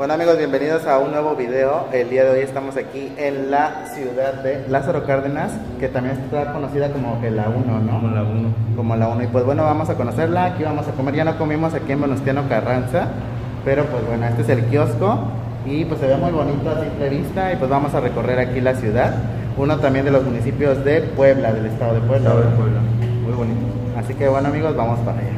Bueno amigos, bienvenidos a un nuevo video. El día de hoy estamos aquí en la ciudad de Lázaro Cárdenas, que también está conocida como que la 1, ¿no? Como la 1. Como la 1, y pues bueno, vamos a conocerla, aquí vamos a comer. Ya no comimos aquí en Venustiano Carranza, pero pues bueno, este es el kiosco y pues se ve muy bonito a simple vista y pues vamos a recorrer aquí la ciudad. Uno también de los municipios de Puebla, del estado de Puebla. Estado de Puebla, muy bonito. Así que bueno amigos, vamos para allá.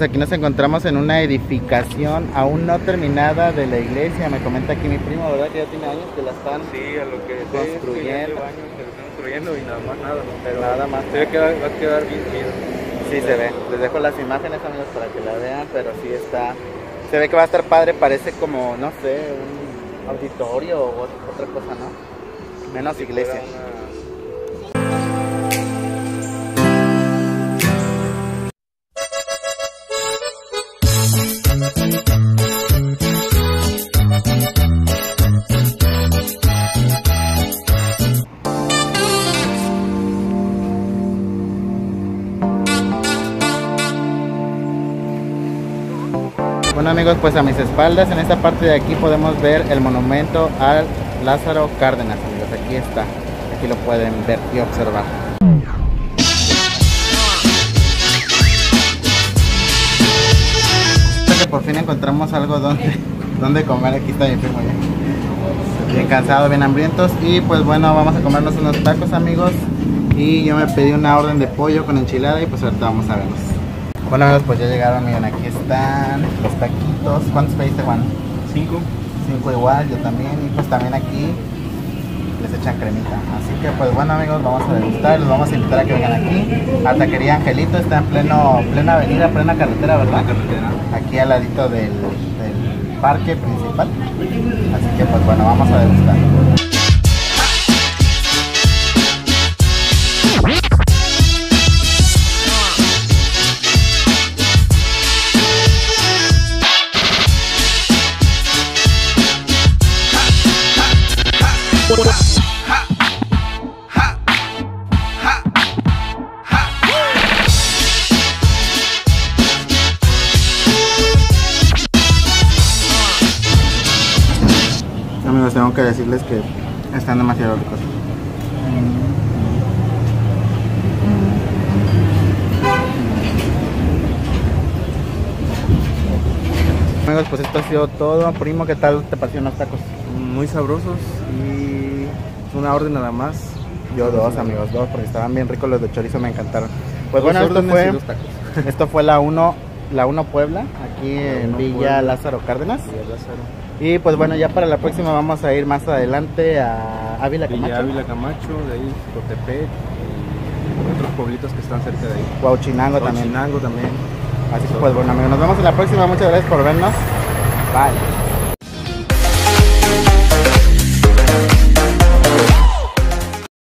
Aquí nos encontramos en una edificación aún no terminada de la iglesia. Me comenta aquí mi primo, ¿verdad? Que ya tiene años que la están construyendo y nada más, pero nada más. Se ve que va a quedar bien chido. Sí, se ve. Les dejo las imágenes, amigos, para que la vean, pero sí está. Se ve que va a estar padre, parece como, no sé, un auditorio o otra cosa, ¿no? Menos iglesia. Bueno amigos, pues a mis espaldas, en esta parte de aquí podemos ver el monumento al Lázaro Cárdenas, amigos. Aquí está, aquí lo pueden ver y observar. Por fin encontramos algo donde comer. Aquí está mi primo ya. bien cansados, bien hambrientos. Y pues bueno, vamos a comernos unos tacos, amigos. Y yo me pedí una orden de pollo con enchilada y pues ahorita vamos a verlos. Bueno amigos, pues ya llegaron, miren, aquí están los taquitos. ¿Cuántos pediste, Juan? 5. 5 igual, yo también. Y pues también aquí les echan cremita. Así que pues bueno amigos, vamos a degustar. Los vamos a invitar a que vengan aquí a Taquería Angelito. Está en plena avenida, plena carretera, ¿verdad? Carretera. Aquí al ladito del parque principal. Así que pues bueno, vamos a degustar. Amigos, tengo que decirles que están demasiado ricos. Amigos, pues esto ha sido todo. Primo, ¿qué tal te parecieron los tacos? Muy sabrosos y una orden nada más. Yo 2, amigos, 2, porque estaban bien ricos los de chorizo, me encantaron. Pues bueno, esto fue la 1 Puebla, aquí en Villa Lázaro Cárdenas. Y pues bueno, ya para la próxima vamos a ir más adelante a Ávila Camacho. Villa Ávila Camacho, de ahí Totepec y otros pueblitos que están cerca de ahí. Huauchinango también. Así que pues bueno amigos, nos vemos en la próxima. Muchas gracias por vernos. Bye.